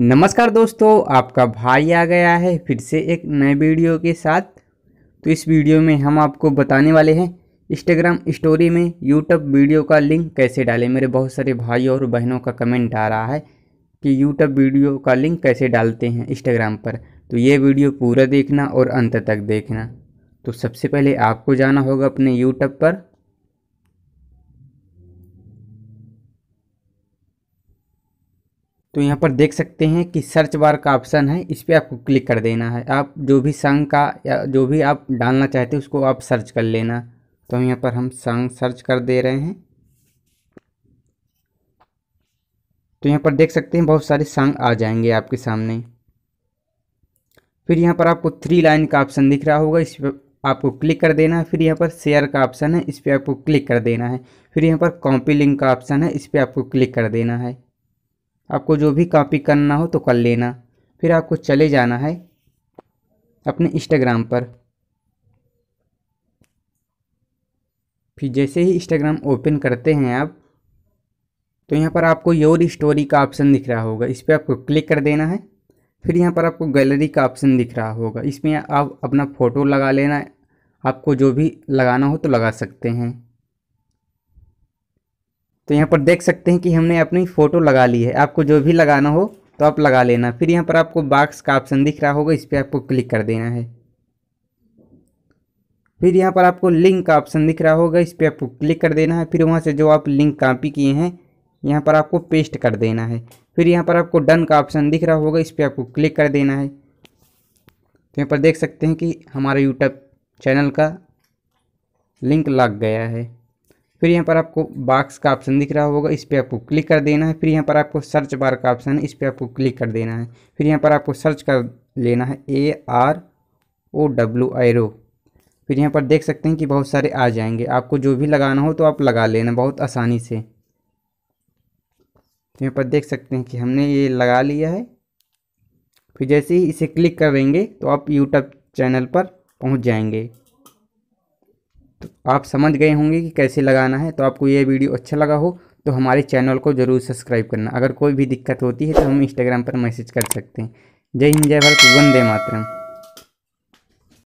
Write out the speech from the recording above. नमस्कार दोस्तों, आपका भाई आ गया है फिर से एक नए वीडियो के साथ। तो इस वीडियो में हम आपको बताने वाले हैं इंस्टाग्राम स्टोरी में यूट्यूब वीडियो का लिंक कैसे डालें। मेरे बहुत सारे भाई और बहनों का कमेंट आ रहा है कि यूट्यूब वीडियो का लिंक कैसे डालते हैं इंस्टाग्राम पर। तो ये वीडियो पूरा देखना और अंत तक देखना। तो सबसे पहले आपको जाना होगा अपने यूट्यूब पर। तो यहाँ पर देख सकते हैं कि सर्च बार का ऑप्शन है, इस पर आपको क्लिक कर देना है। आप जो भी सॉन्ग का या जो भी आप डालना चाहते हैं उसको आप सर्च कर लेना। तो यहाँ पर हम सॉन्ग सर्च कर दे रहे हैं। तो यहाँ पर देख सकते हैं बहुत सारे सॉन्ग आ जाएंगे आपके सामने। फिर यहाँ पर आपको 3 लाइन का ऑप्शन दिख रहा होगा, इस पर आपको क्लिक कर देना है। फिर यहाँ पर शेयर का ऑप्शन है, इस पर आपको क्लिक कर देना है। फिर यहाँ पर कॉपी लिंक का ऑप्शन है, इस पर आपको क्लिक कर देना है। आपको जो भी कॉपी करना हो तो कर लेना। फिर आपको चले जाना है अपने इंस्टाग्राम पर। फिर जैसे ही इंस्टाग्राम ओपन करते हैं आप, तो यहाँ पर आपको योर स्टोरी का ऑप्शन दिख रहा होगा, इस पर आपको क्लिक कर देना है। फिर यहाँ पर आपको गैलरी का ऑप्शन दिख रहा होगा, इसमें आप अपना फ़ोटो लगा लेना। आपको जो भी लगाना हो तो लगा सकते हैं। तो यहाँ पर देख सकते हैं कि हमने अपनी फ़ोटो लगा ली है। आपको जो भी लगाना हो तो आप लगा लेना। फिर यहाँ पर आपको बॉक्स का ऑप्शन दिख रहा होगा, इस पर आपको क्लिक कर देना है। फिर यहाँ पर आपको लिंक का ऑप्शन दिख रहा होगा, इस पर आपको क्लिक कर देना है। फिर वहाँ से जो आप लिंक कॉपी किए हैं यहाँ पर आपको पेस्ट कर देना है। फिर यहाँ पर आपको डन का ऑप्शन दिख रहा होगा, इस पर आपको क्लिक कर देना है। तो यहाँ पर देख सकते हैं कि हमारा यूट्यूब चैनल का लिंक लग गया है। फिर यहाँ पर आपको बॉक्स का ऑप्शन दिख रहा होगा, इस पर आपको क्लिक कर देना है। फिर यहाँ पर आपको सर्च बार का ऑप्शन है, इस पर आपको क्लिक कर देना है। फिर यहाँ पर आपको सर्च कर लेना है AROW। फिर यहाँ पर देख सकते हैं कि बहुत सारे आ जाएंगे। आपको जो भी लगाना हो तो आप लगा लेना बहुत आसानी से। तो यहाँ पर देख सकते हैं कि हमने ये लगा लिया है। फिर जैसे ही इसे क्लिक करेंगे तो आप यूट्यूब चैनल पर पहुँच जाएंगे। तो आप समझ गए होंगे कि कैसे लगाना है। तो आपको ये वीडियो अच्छा लगा हो तो हमारे चैनल को ज़रूर सब्सक्राइब करना। अगर कोई भी दिक्कत होती है तो हम इंस्टाग्राम पर मैसेज कर सकते हैं। जय हिंद, जय भारत, वंदे मातरम।